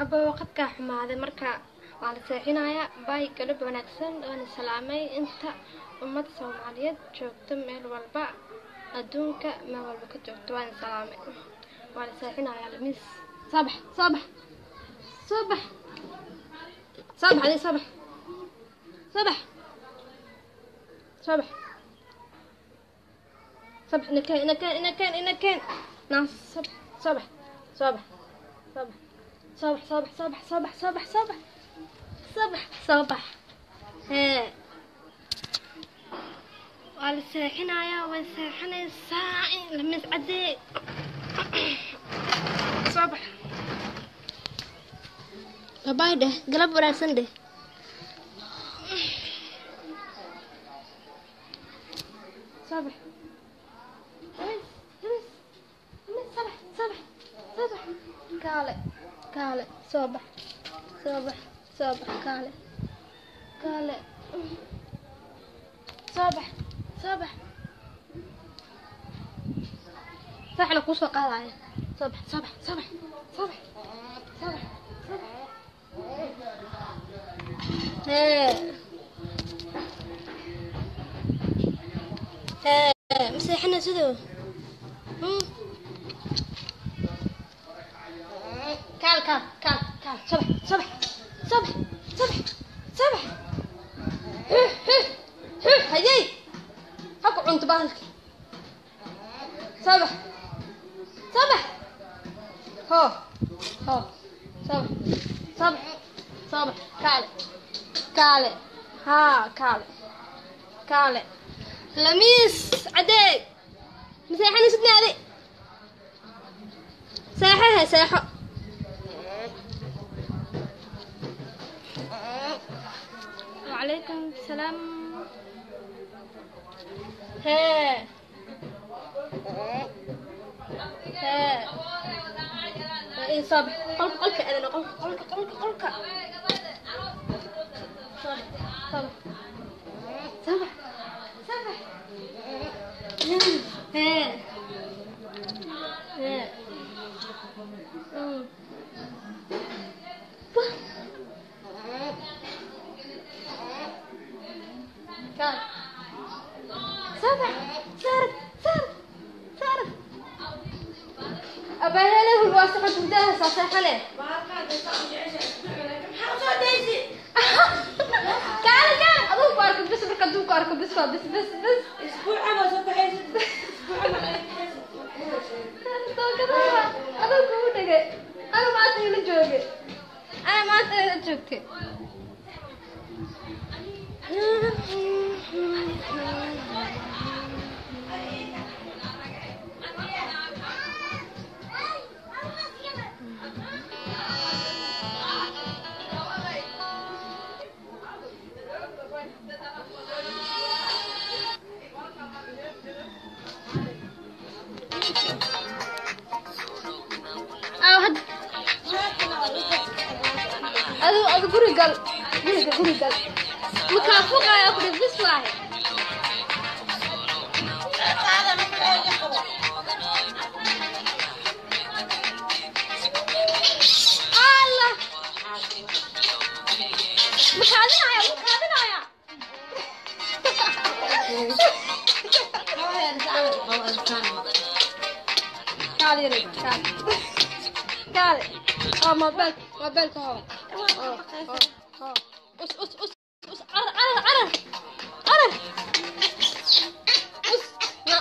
أبا وقتك حما هذا مركا وعلى ساعينايا باي قلب ونكسن وأنا سلامي أنت أمة الصومالية جوجت ميل والبا أدونك ما والبا كجوجت وأنا سلامي وعلى ساعينايا المس صبح صبح صبح صبح علي صبح صبح صبح صبح نكان ناس صبح صبح صبح صبح صبح صبح صبح صبح صبح صبح صبح صبح ها وعلى ساحنايا وساحنا الساعة لما تعدي صبح باي ده قلب وراسن ده صبح صبح صبح صبح كالي كالي صبح صبح صبح كالي كالي صبح صبح فعلا قوس وقاعد صبح صبح صبح صبح صبح صبح مسيحنا سدو كال كال كال كال صبح صبح صبح صبح صبح هاي هاكو عند بالك صبح صبح هو هو صبح صبح صبح كال كال ها كال كال لميس عدي مساحنا سدنا عدي ساحها ساحة وعليكم السلام ها ها ايه صبح قلك انا قلك صبح صبح صبح ها ها كان صبح صرف صرف صرف أبا هلا هو الواسطة بدها صح عليه بس بس بس بس اسبوع انا صبح اسبوع انا قال قولي قال مكافوقة يا أخوي بس واحد الله مكادنا يا تعالي يا رجل تعالي ما بالك هون ها اس عرر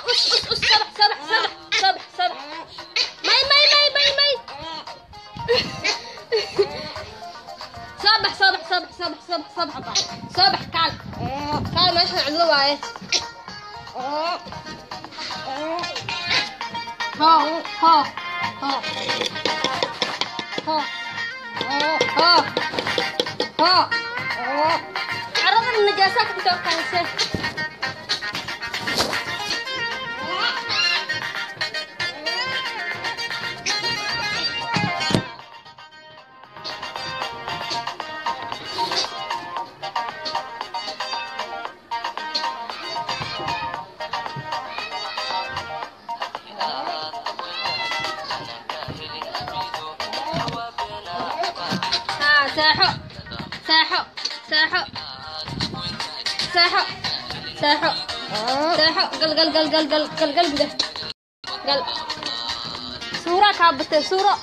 اس صبح ماي صبح كال ماشي عدلو واي ها ها ها ها ها عرضنا النجاسات بتوقع السيف ساحق ساحق ساحق ساحق ساحق ساحق قل قل قل قل قل قل قل قل صورة كعبت صورة.